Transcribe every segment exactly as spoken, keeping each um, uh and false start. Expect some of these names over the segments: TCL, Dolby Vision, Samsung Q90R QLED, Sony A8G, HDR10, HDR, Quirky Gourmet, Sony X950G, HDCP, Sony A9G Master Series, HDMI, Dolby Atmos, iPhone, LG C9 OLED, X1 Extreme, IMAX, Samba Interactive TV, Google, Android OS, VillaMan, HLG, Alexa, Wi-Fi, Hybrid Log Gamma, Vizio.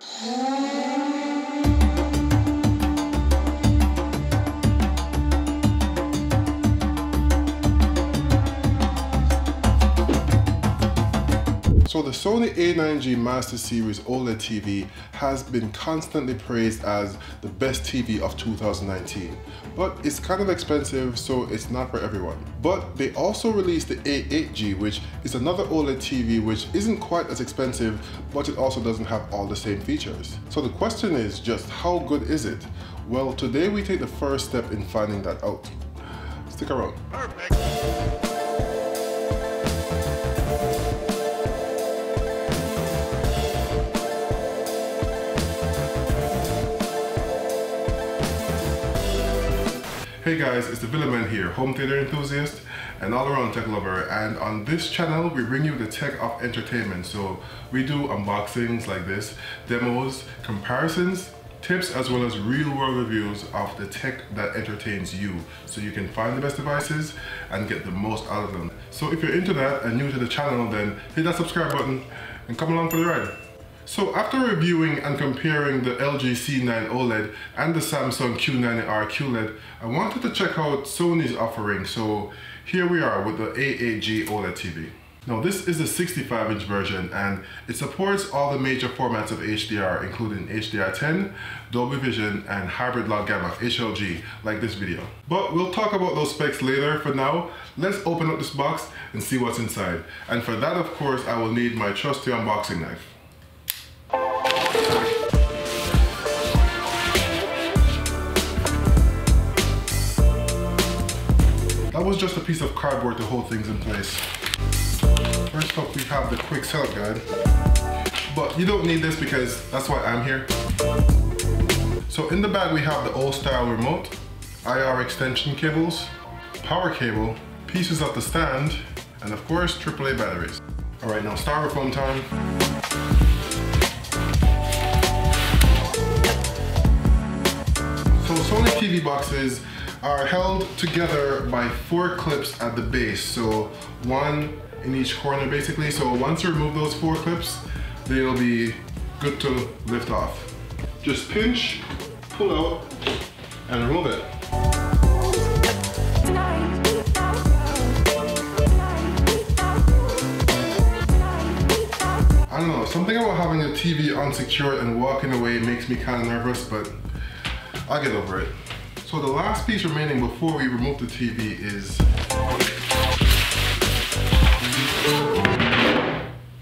So the Sony A nine G Master Series OLED T V has been constantly praised as the best T V of two thousand nineteen, but it's kind of expensive, so it's not for everyone. But they also released the A eight G, which is another OLED T V which isn't quite as expensive, but it also doesn't have all the same features. So the question is just how good is it? Well, today we take the first step in finding that out. Stick around. Perfect. Hey guys, it's the Villaman here, home theater enthusiast and all around tech lover, and on this channel we bring you the tech of entertainment. So we do unboxings like this, demos, comparisons, tips, as well as real world reviews of the tech that entertains you, so you can find the best devices and get the most out of them. So if you're into that and new to the channel, then hit that subscribe button and come along for the ride. So after reviewing and comparing the L G C nine OLED and the Samsung Q ninety R Q LED, I wanted to check out Sony's offering, so here we are with the A eight G OLED T V. Now this is the sixty-five inch version, and it supports all the major formats of H D R, including H D R ten, Dolby Vision, and Hybrid Log Gamma, H L G, like this video. But we'll talk about those specs later. For now, let's open up this box and see what's inside. And for that, of course, I will need my trusty unboxing knife. That was just a piece of cardboard to hold things in place. First up, we have the quick setup guide, but you don't need this because that's why I'm here. So in the bag we have the old style remote, I R extension cables, power cable, pieces of the stand, and of course triple A batteries. All right, now styrofoam time. Sony T V boxes are held together by four clips at the base, so one in each corner basically. So once you remove those four clips, they'll be good to lift off. Just pinch, pull out, and remove it. I don't know, something about having a T V unsecured and walking away makes me kind of nervous, but I'll get over it. So the last piece remaining before we remove the T V is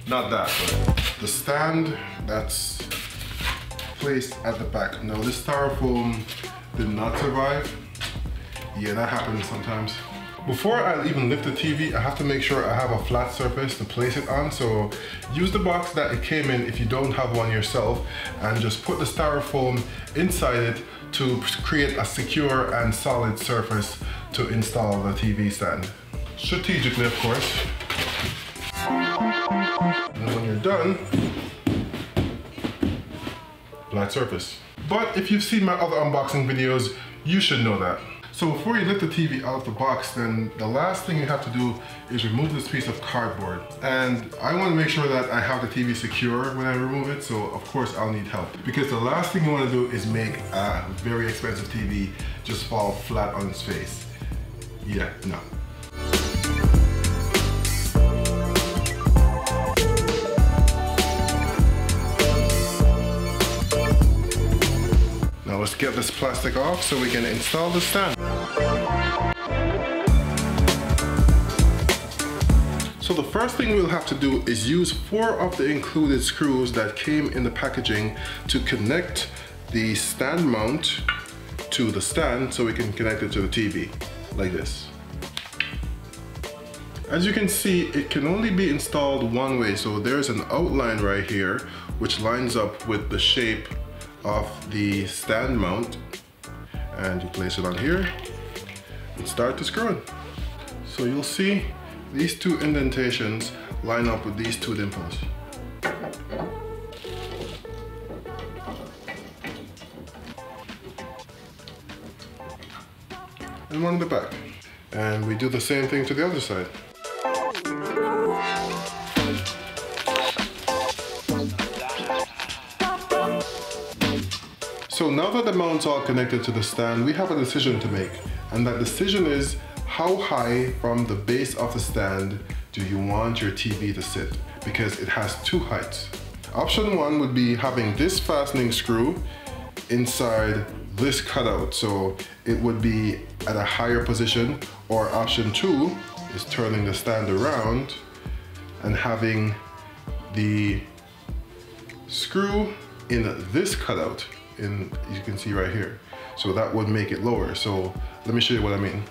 not that, but the stand that's placed at the back. Now this styrofoam did not survive. Yeah, that happens sometimes. Before I even lift the T V, I have to make sure I have a flat surface to place it on, so use the box that it came in if you don't have one yourself, and just put the styrofoam inside it to create a secure and solid surface to install the T V stand. Strategically, of course. And when you're done, flat surface. But if you've seen my other unboxing videos, you should know that. So before you lift the T V out of the box, then the last thing you have to do is remove this piece of cardboard. And I want to make sure that I have the T V secure when I remove it, so of course I'll need help. Because the last thing you want to do is make a very expensive T V just fall flat on its face. Yeah, no. Now let's get this plastic off so we can install the stand. So the first thing we'll have to do is use four of the included screws that came in the packaging to connect the stand mount to the stand so we can connect it to the T V, like this. As you can see, it can only be installed one way, so there's an outline right here which lines up with the shape of the stand mount, and you place it on here and start to screw it. So you'll see these two indentations line up with these two dimples. And one in the back. And we do the same thing to the other side. So now that the mounts are connected to the stand, we have a decision to make. And that decision is, how high from the base of the stand do you want your T V to sit? Because it has two heights. Option one would be having this fastening screw inside this cutout, so it would be at a higher position. Or option two is turning the stand around and having the screw in this cutout, in you can see right here. So that would make it lower. So let me show you what I mean.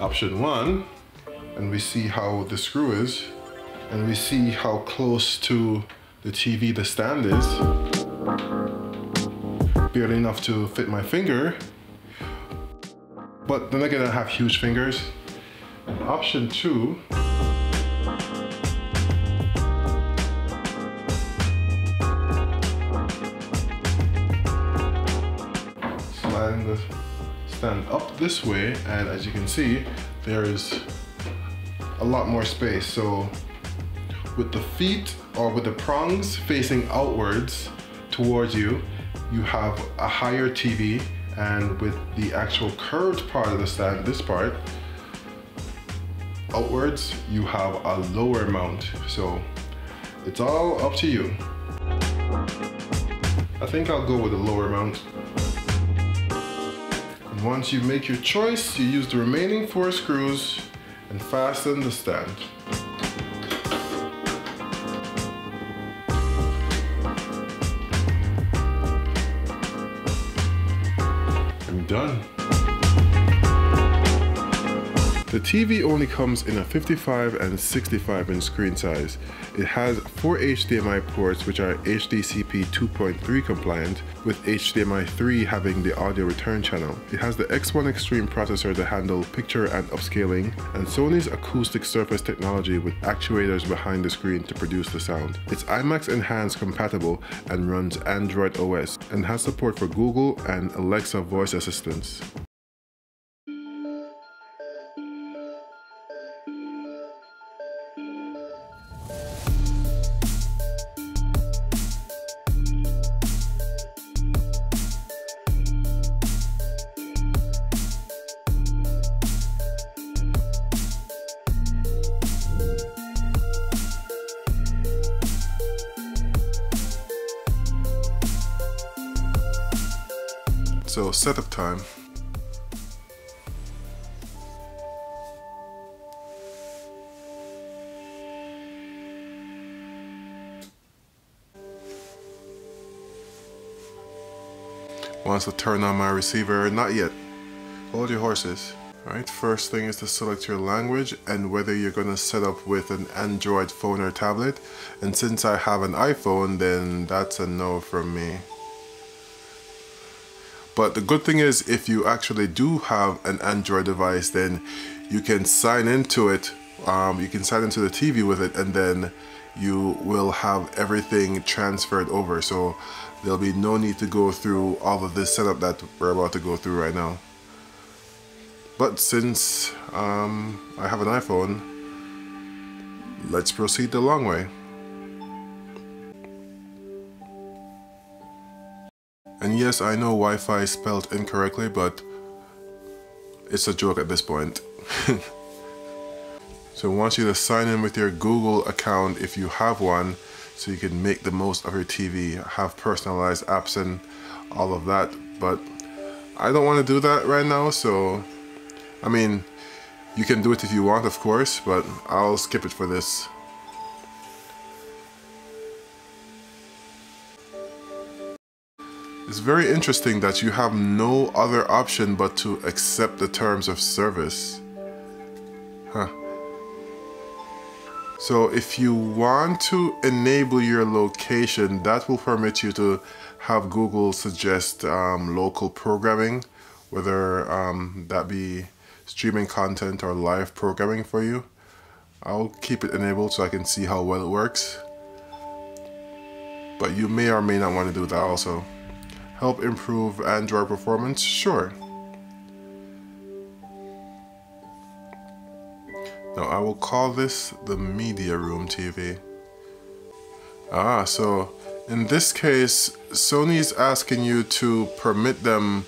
Option one, and we see how the screw is, and we see how close to the T V the stand is. Barely enough to fit my finger, but then again I have huge fingers. And option two, sliding the stand up this way, and as you can see, there is a lot more space. So with the feet or with the prongs facing outwards towards you, you have a higher T V, and with the actual curved part of the stand, this part, outwards, you have a lower mount. So it's all up to you. I think I'll go with the lower mount. And once you make your choice, you use the remaining four screws and fasten the stand. Done. The T V only comes in a fifty-five and sixty-five inch screen size. It has four H D M I ports, which are H D C P two point three compliant, with H D M I three having the audio return channel. It has the X one Extreme processor to handle picture and upscaling, and Sony's acoustic surface technology with actuators behind the screen to produce the sound. It's IMAX Enhanced compatible and runs Android O S, and has support for Google and Alexa voice assistants. So, setup time. Wants to turn on my receiver, not yet. Hold your horses. Alright, first thing is to select your language and whether you're gonna set up with an Android phone or tablet. And since I have an iPhone, then that's a no from me. But the good thing is, if you actually do have an Android device, then you can sign into it, um, you can sign into the T V with it, and then you will have everything transferred over. So there'll be no need to go through all of this setup that we're about to go through right now. But since um, I have an iPhone, let's proceed the long way. And yes, I know Wi-Fi is spelled incorrectly, but it's a joke at this point. So it wants you to sign in with your Google account if you have one, so you can make the most of your T V, have personalized apps and all of that. But I don't want to do that right now, so I mean, you can do it if you want, of course, but I'll skip it for this. It's very interesting that you have no other option but to accept the terms of service. Huh. So if you want to enable your location, that will permit you to have Google suggest um, local programming, whether um, that be streaming content or live programming for you. I'll keep it enabled so I can see how well it works. But you may or may not want to do that also. Help improve Android performance? Sure. Now I will call this the media room T V. Ah, so In this case, Sony's asking you to permit them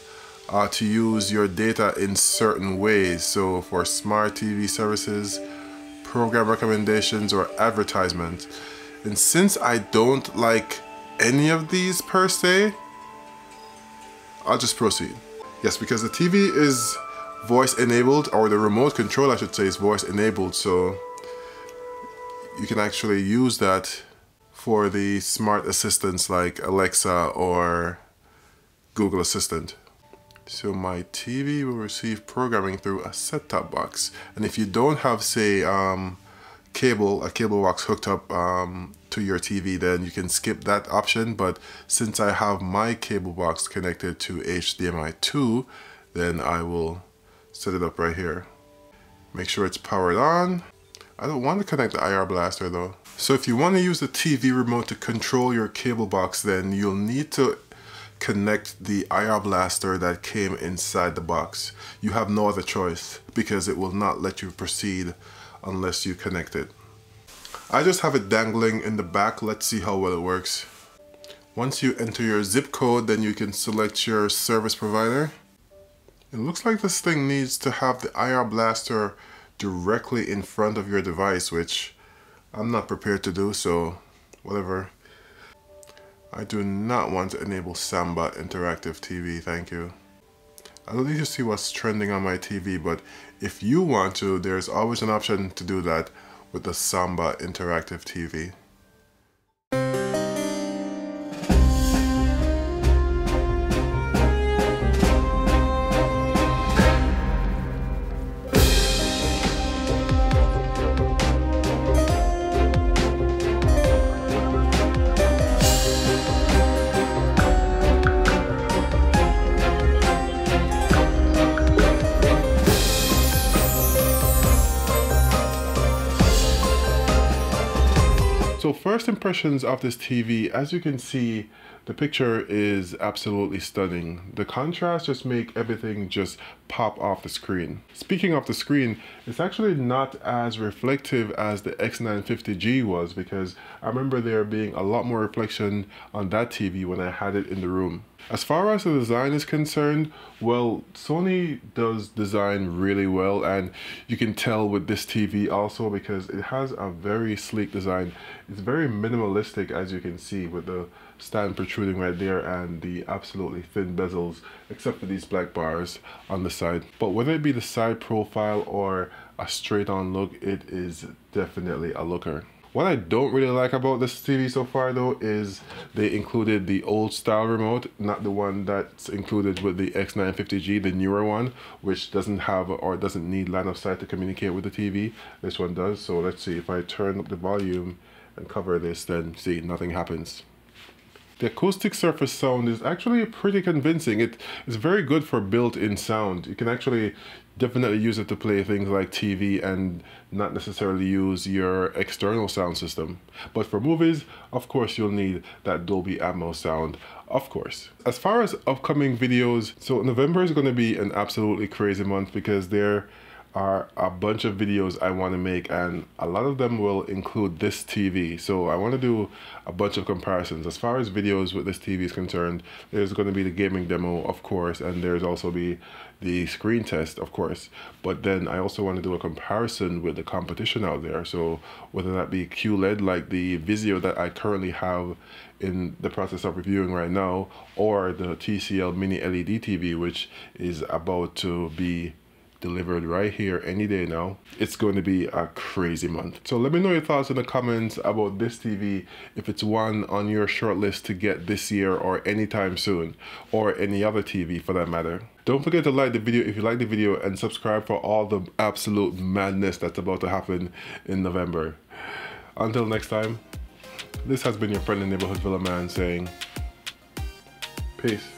uh, to use your data in certain ways. So for smart T V services, program recommendations, or advertisement. And since I don't like any of these per se, I'll just proceed. Yes, because the T V is voice enabled, or the remote control I should say is voice enabled, so you can actually use that for the smart assistants like Alexa or Google Assistant. So my T V will receive programming through a set-top box, and if you don't have, say, um, cable, a cable box hooked up um, to your T V, then you can skip that option. But since I have my cable box connected to H D M I two, then I will set it up right here. Make sure it's powered on. I don't want to connect the I R blaster though. So if you want to use the T V remote to control your cable box, then you'll need to connect the I R blaster that came inside the box. You have no other choice because it will not let you proceed unless you connect it. I just have it dangling in the back. Let's see how well it works. Once you enter your zip code, then you can select your service provider. It looks like this thing needs to have the I R blaster directly in front of your device, which I'm not prepared to do, so whatever. I do not want to enable Samba Interactive T V, thank you. I don't need to see what's trending on my T V, but if you want to, there's always an option to do that with the Samba Interactive T V. So first impressions of this T V, as you can see, the picture is absolutely stunning. The contrast just make everything just pop off the screen. Speaking of the screen, it's actually not as reflective as the X nine fifty G was, because I remember there being a lot more reflection on that T V when I had it in the room. As far as the design is concerned, well, Sony does design really well, and you can tell with this T V also because it has a very sleek design. It's very minimalistic, as you can see, with the stand protruding right there and the absolutely thin bezels, except for these black bars on the side. But whether it be the side profile or a straight on look, it is definitely a looker. What I don't really like about this T V so far though is they included the old style remote, not the one that's included with the X nine fifty G, the newer one, which doesn't have or doesn't need line of sight to communicate with the T V. This one does, so let's see if I turn up the volume and cover this, then see, nothing happens. The acoustic surface sound is actually pretty convincing. It is very good for built-in sound. You can actually definitely use it to play things like T V and not necessarily use your external sound system. But for movies, of course, you'll need that Dolby Atmos sound, of course. As far as upcoming videos, so November is going to be an absolutely crazy month because there are a bunch of videos I want to make, and a lot of them will include this T V. So I want to do a bunch of comparisons. As far as videos with this T V is concerned, there's going to be the gaming demo, of course, and there's also be the screen test, of course. But then I also want to do a comparison with the competition out there. So whether that be Q L E D, like the Vizio that I currently have in the process of reviewing right now, or the T C L Mini L E D T V, which is about to be delivered right here any day now. It's going to be a crazy month. So let me know your thoughts in the comments about this T V, if it's one on your short list to get this year or anytime soon, or any other T V for that matter. Don't forget to like the video if you like the video, and subscribe for all the absolute madness that's about to happen in November. Until next time, this has been your friendly neighborhood Villa Man saying peace.